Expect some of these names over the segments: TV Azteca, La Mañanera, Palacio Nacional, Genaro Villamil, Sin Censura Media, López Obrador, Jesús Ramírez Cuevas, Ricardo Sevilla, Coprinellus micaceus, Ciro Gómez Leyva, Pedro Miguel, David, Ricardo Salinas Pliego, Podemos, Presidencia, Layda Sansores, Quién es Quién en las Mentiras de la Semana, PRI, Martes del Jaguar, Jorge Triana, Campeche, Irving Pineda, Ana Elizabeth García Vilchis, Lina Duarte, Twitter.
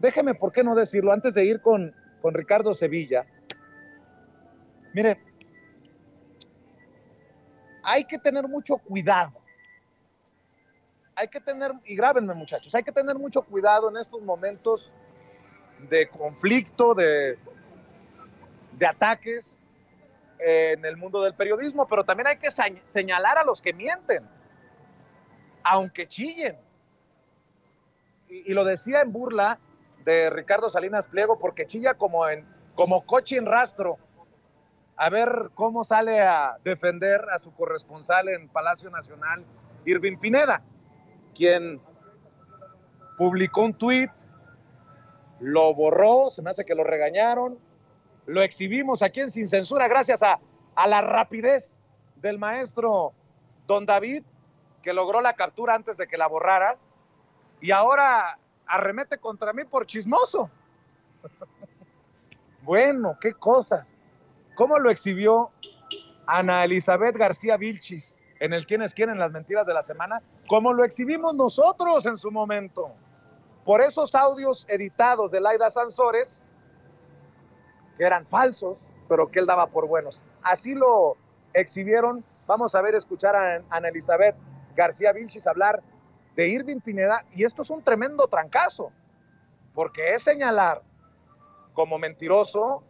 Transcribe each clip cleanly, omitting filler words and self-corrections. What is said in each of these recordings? déjeme, ¿por qué no decirlo? Antes de ir con Ricardo Sevilla. Mire, hay que tener mucho cuidado. Hay que tener, y grábenme muchachos, hay que tener mucho cuidado en estos momentos de conflicto, de ataques en el mundo del periodismo, pero también hay que señalar a los que mienten, aunque chillen. Y lo decía en burla de Ricardo Salinas Pliego, porque chilla como coche en rastro. A ver cómo sale a defender a su corresponsal en Palacio Nacional, Irving Pineda, quien publicó un tuit, lo borró, se me hace que lo regañaron, lo exhibimos aquí en Sin Censura gracias a la rapidez del maestro don David, que logró la captura antes de que la borrara, y ahora arremete contra mí por chismoso. Bueno, qué cosas. ¿Cómo lo exhibió Ana Elizabeth García Vilchis en el Quién es Quién en las Mentiras de la Semana? Como lo exhibimos nosotros en su momento, por esos audios editados de Layda Sansores, que eran falsos, pero que él daba por buenos. Así lo exhibieron. Vamos a ver, escuchar a Ana Elizabeth García Vilchis hablar de Irving Pineda, y esto es un tremendo trancazo, porque es señalar como mentiroso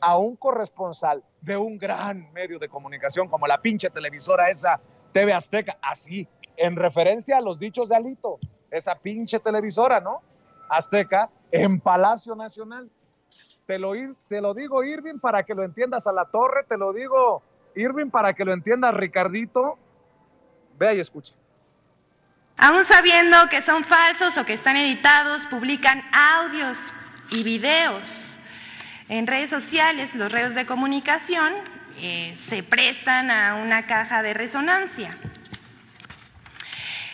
a un corresponsal de un gran medio de comunicación, como la pinche televisora esa TV Azteca, así, en referencia a los dichos de Alito, esa pinche televisora, ¿no? Azteca, en Palacio Nacional. Te lo digo, Irving, para que lo entiendas a la torre, te lo digo, Irving, para que lo entiendas, Ricardito. Vea y escucha. Aún sabiendo que son falsos o que están editados, publican audios y videos en redes sociales. Los medios de comunicación se prestan a una caja de resonancia.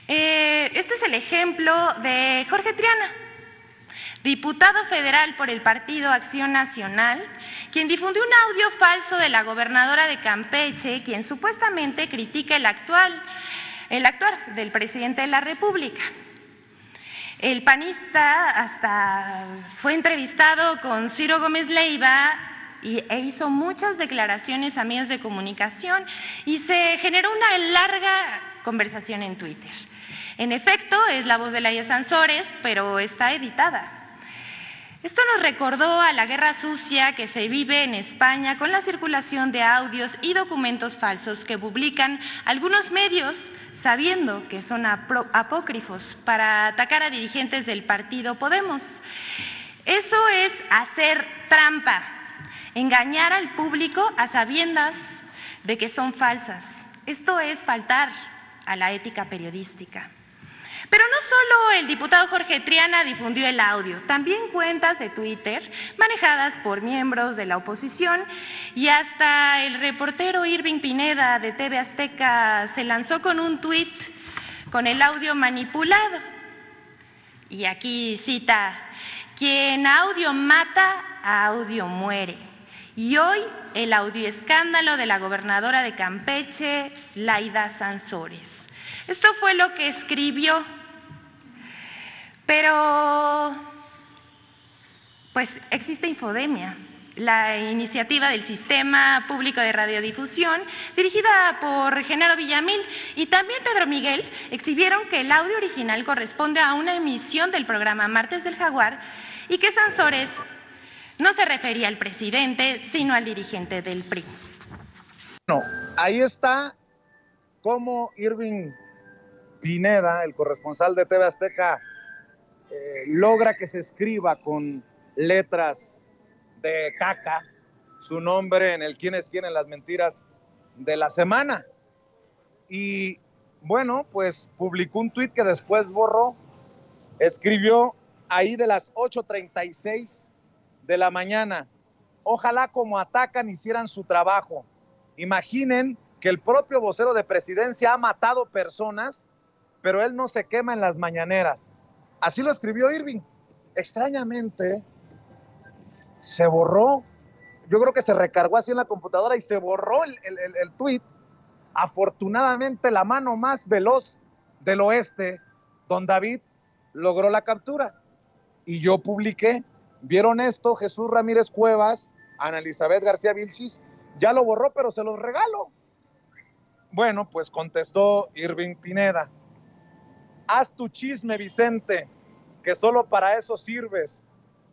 Este es el ejemplo de Jorge Triana, diputado federal por el Partido Acción Nacional, quien difundió un audio falso de la gobernadora de Campeche, quien supuestamente critica el actuar del presidente de la República. El panista hasta fue entrevistado con Ciro Gómez Leyva e hizo muchas declaraciones a medios de comunicación y se generó una larga conversación en Twitter. En efecto, es la voz de Layda Sansores, pero está editada. Esto nos recordó a la guerra sucia que se vive en España con la circulación de audios y documentos falsos que publican algunos medios sabiendo que son apócrifos para atacar a dirigentes del partido Podemos. Eso es hacer trampa, engañar al público a sabiendas de que son falsas. Esto es faltar a la ética periodística. Pero no solo el diputado Jorge Triana difundió el audio, también cuentas de Twitter manejadas por miembros de la oposición, y hasta el reportero Irving Pineda de TV Azteca se lanzó con un tuit con el audio manipulado. Y aquí cita: quien audio mata, audio muere. Y hoy el audio escándalo de la gobernadora de Campeche, Layda Sansores. Esto fue lo que escribió, pero pues existe Infodemia, la iniciativa del Sistema Público de Radiodifusión, dirigida por Genaro Villamil, y también Pedro Miguel, exhibieron que el audio original corresponde a una emisión del programa Martes del Jaguar y que Sansores no se refería al presidente, sino al dirigente del PRI. No, ahí está cómo Irving Pineda, el corresponsal de TV Azteca, logra que se escriba con letras de caca su nombre en el Quién es Quién en las Mentiras de la Semana. Y bueno, pues publicó un tuit que después borró. Escribió ahí de las 8:36 de la mañana: ojalá como atacan hicieran su trabajo. Imaginen que el propio vocero de presidencia ha matado personas, pero él no se quema en las mañaneras. Así lo escribió Irving. Extrañamente, se borró. Yo creo que se recargó así en la computadora y se borró el tuit. Afortunadamente, la mano más veloz del oeste, don David, logró la captura. y yo publiqué. ¿Vieron esto? Jesús Ramírez Cuevas, Ana Elizabeth García Vilchis, ya lo borró, pero se los regalo. Bueno, pues contestó Irving Pineda. Haz tu chisme, Vicente, que solo para eso sirves.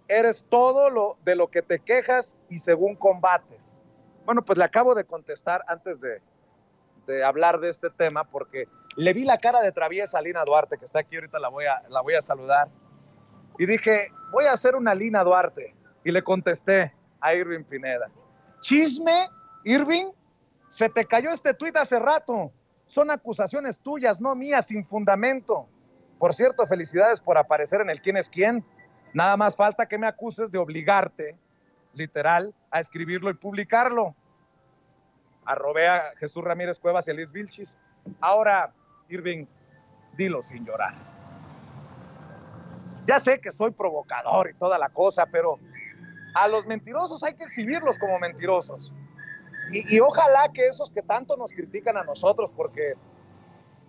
Eres todo de lo que te quejas y según combates. Bueno, pues le acabo de contestar antes de hablar de este tema, porque le vi la cara de traviesa a Lina Duarte, que está aquí ahorita, la voy a saludar. Y dije, voy a hacer una Lina Duarte. Y le contesté a Irving Pineda. Chisme, Irving, se te cayó este tuit hace rato. Son acusaciones tuyas, no mías, sin fundamento. Por cierto, felicidades por aparecer en el Quién es Quién. Nada más falta que me acuses de obligarte, literal, a escribirlo y publicarlo. Arrobé a Jesús Ramírez Cuevas y a Liz Vilchis. Ahora, Irving, dilo sin llorar. Ya sé que soy provocador y toda la cosa, pero a los mentirosos hay que exhibirlos como mentirosos. Y ojalá que esos que tanto nos critican a nosotros, porque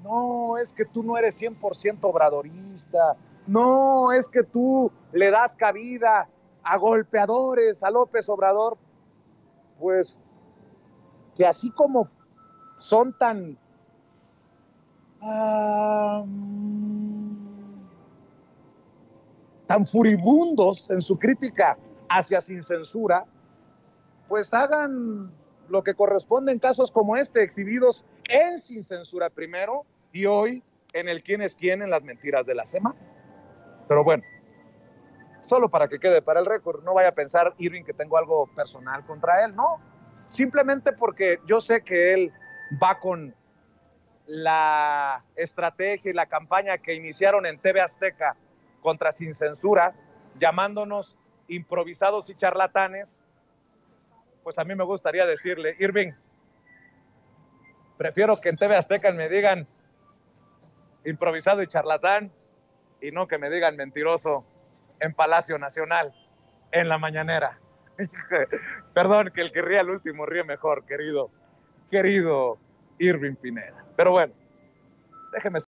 no, es que tú no eres 100% obradorista, no, es que tú le das cabida a golpeadores, a López Obrador, pues que así como son tan tan furibundos en su crítica hacia Sin Censura, pues hagan lo que corresponde en casos como este, exhibidos en Sin Censura primero y hoy en el Quién es Quién en las Mentiras de la Semana. Pero bueno, solo para que quede para el récord, no vaya a pensar Irving que tengo algo personal contra él, no, simplemente porque yo sé que él va con la estrategia y la campaña que iniciaron en TV Azteca contra Sin Censura, llamándonos improvisados y charlatanes. Pues a mí me gustaría decirle, Irving, prefiero que en TV Azteca me digan improvisado y charlatán y no que me digan mentiroso en Palacio Nacional, en la mañanera. Perdón, que el que ría al último ríe mejor, querido Irving Pineda. Pero bueno, déjeme